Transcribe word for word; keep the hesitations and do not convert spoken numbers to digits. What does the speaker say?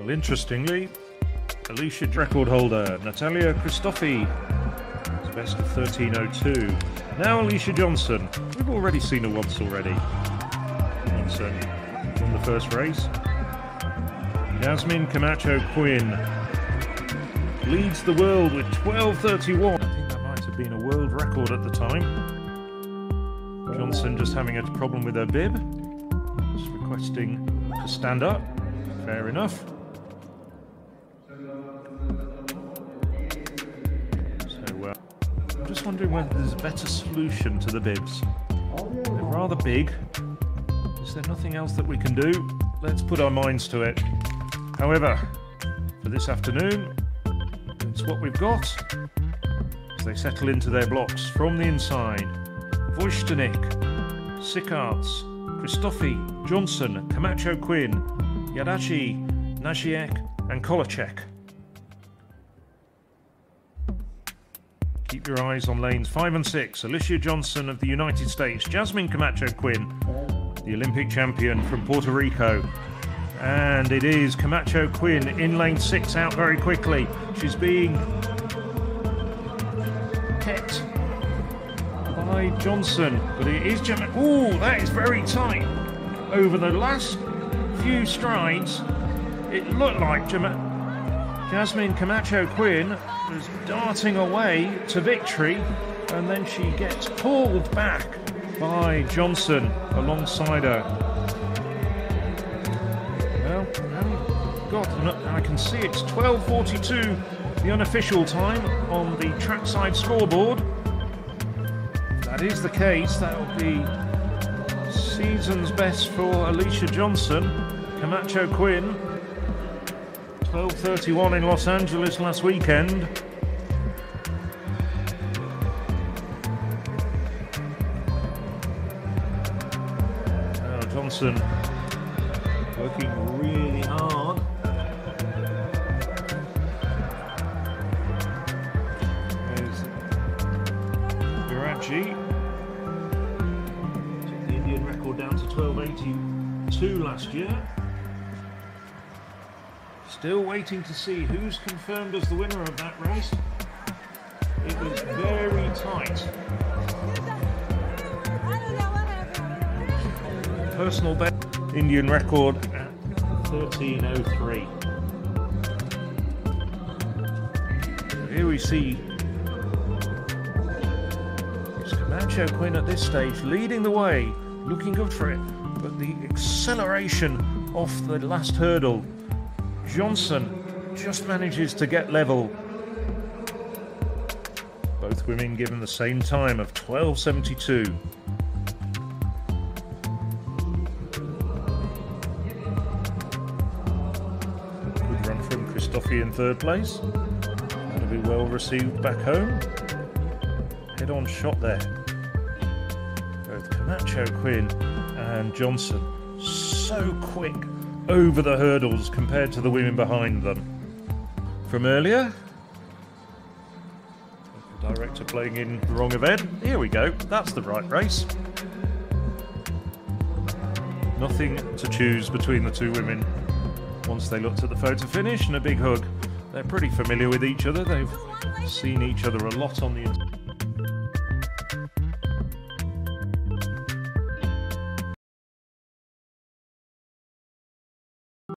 Well, interestingly, Alaysha record holder Natalia Christofi is best of thirteen oh two. Now Alaysha Johnson. We've already seen her once already. Johnson won the first race. Jasmine Camacho-Quinn leads the world with twelve thirty-one. I think that might have been a world record at the time. Johnson just having a problem with her bib. Just requesting to stand up. Fair enough. So, uh, I'm just wondering whether there's a better solution to the bibs. They're rather big. Is there nothing else that we can do? Let's put our minds to it. However, for this afternoon, it's what we've got as they settle into their blocks from the inside. Wojtunik, Sikarts, Christofi, Johnson, Camacho-Quinn, Yadachi, Najiek and Kolacek. Keep your eyes on lanes five and six. Alaysha Johnson of the United States, Jasmine Camacho-Quinn, the Olympic champion from Puerto Rico. And it is Camacho-Quinn in lane six, out very quickly. She's being kept by Johnson, but it is Gemma. Oh, that is very tight. Over the last few strides, it looked like Gemma. Jasmine Camacho-Quinn was darting away to victory, and then she gets pulled back by Johnson alongside her. God, I can see it's twelve forty-two, the unofficial time on the trackside scoreboard. If that is the case, that will be season's best for Alaysha Johnson. Camacho-Quinn, twelve thirty-one in Los Angeles last weekend. Now Johnson working really hard. Girachi took the Indian record down to twelve eighty-two last year. Still waiting to see who's confirmed as the winner of that race. It was very tight. Personal best Indian record at thirteen oh three. Here we see Camacho-Quinn at this stage leading the way, looking good for it, but the acceleration off the last hurdle, Johnson just manages to get level. Both women given the same time of twelve seventy-two. Good run from Christofi in third place. That'll be well received back home. Head-on shot there. Both Camacho-Quinn and Johnson so quick over the hurdles compared to the women behind them. From earlier, the director playing in the wrong event. Here we go, that's the right race. Nothing to choose between the two women. Once they looked at the photo finish and a big hug, they're pretty familiar with each other. They've seen each other a lot on the internet.